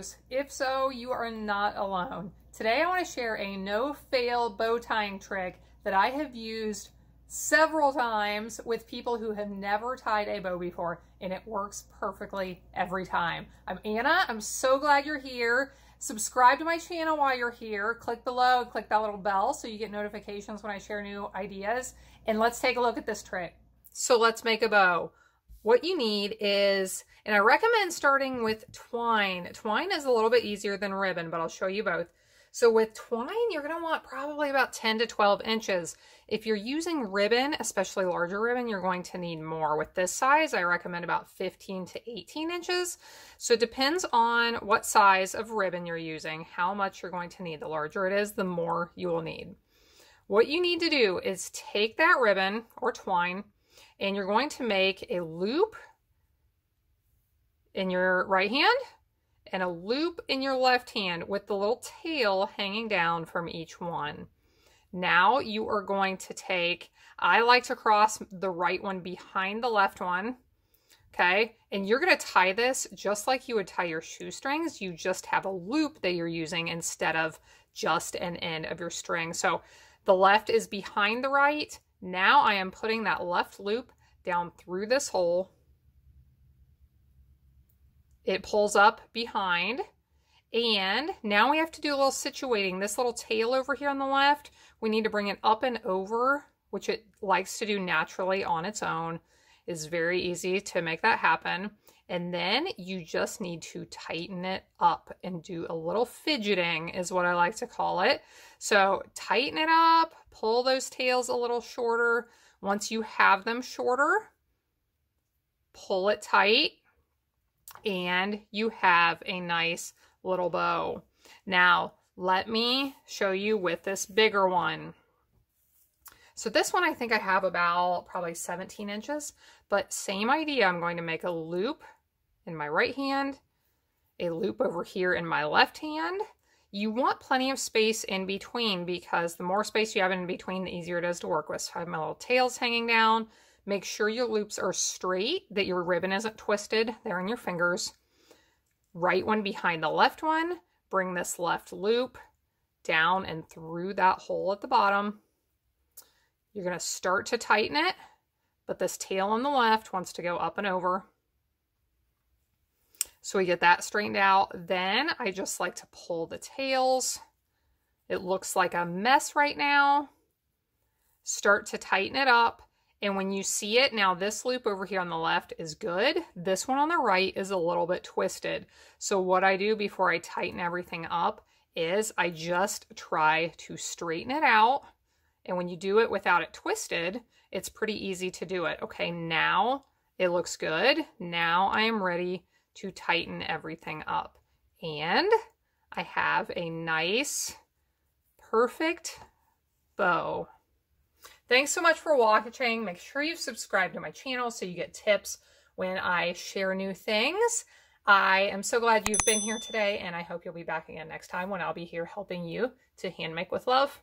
photos. If so, you are not alone. Today I want to share a no-fail bow tying trick that I have used several times with people who have never tied a bow before, and it works perfectly every time. I'm Anna. I'm so glad you're here. Subscribe to my channel while you're here. Click below and click that little bell so you get notifications when I share new ideas. And let's take a look at this trick. So let's make a bow. What you need is, and I recommend starting with twine. Twine is a little bit easier than ribbon, but I'll show you both. So with twine, you're going to want probably about 10 to 12 inches. If you're using ribbon, especially larger ribbon, you're going to need more. With this size, I recommend about 15 to 18 inches. So it depends on what size of ribbon you're using, how much you're going to need. The larger it is, the more you will need. What you need to do is take that ribbon or twine, and you're going to make a loop in your right hand and a loop in your left hand with the little tail hanging down from each one. Now you are going to take, I like to cross the right one behind the left one, okay? And you're gonna tie this just like you would tie your shoestrings. You just have a loop that you're using instead of just an end of your string. So the left is behind the right. Now I am putting that left loop down through this hole. It pulls up behind, and now we have to do a little situating. This little tail over here on the left, we need to bring it up and over, which it likes to do naturally on its own. It's very easy to make that happen. And then you just need to tighten it up and do a little fidgeting is what I like to call it. So tighten it up, pull those tails a little shorter. Once you have them shorter, pull it tight, and you have a nice little bow. Now, let me show you with this bigger one. So this one I think I have about probably 17 inches, but same idea. I'm going to make a loop in my right hand, a loop over here in my left hand. You want plenty of space in between because the more space you have in between, the easier it is to work with. So I have my little tails hanging down. Make sure your loops are straight, that your ribbon isn't twisted. They're in your fingers. Right one behind the left one. Bring this left loop down and through that hole at the bottom. You're going to start to tighten it, but this tail on the left wants to go up and over. So we get that straightened out. Then I just like to pull the tails. It looks like a mess right now. Start to tighten it up. And when you see it, now this loop over here on the left is good. This one on the right is a little bit twisted. So what I do before I tighten everything up is I just try to straighten it out. And when you do it without it twisted, it's pretty easy to do it. Okay, now it looks good. Now I am ready to tighten everything up. And I have a nice, perfect bow. Thanks so much for watching. Make sure you subscribe to my channel so you get tips when I share new things. I am so glad you've been here today, and I hope you'll be back again next time when I'll be here helping you to hand make with love.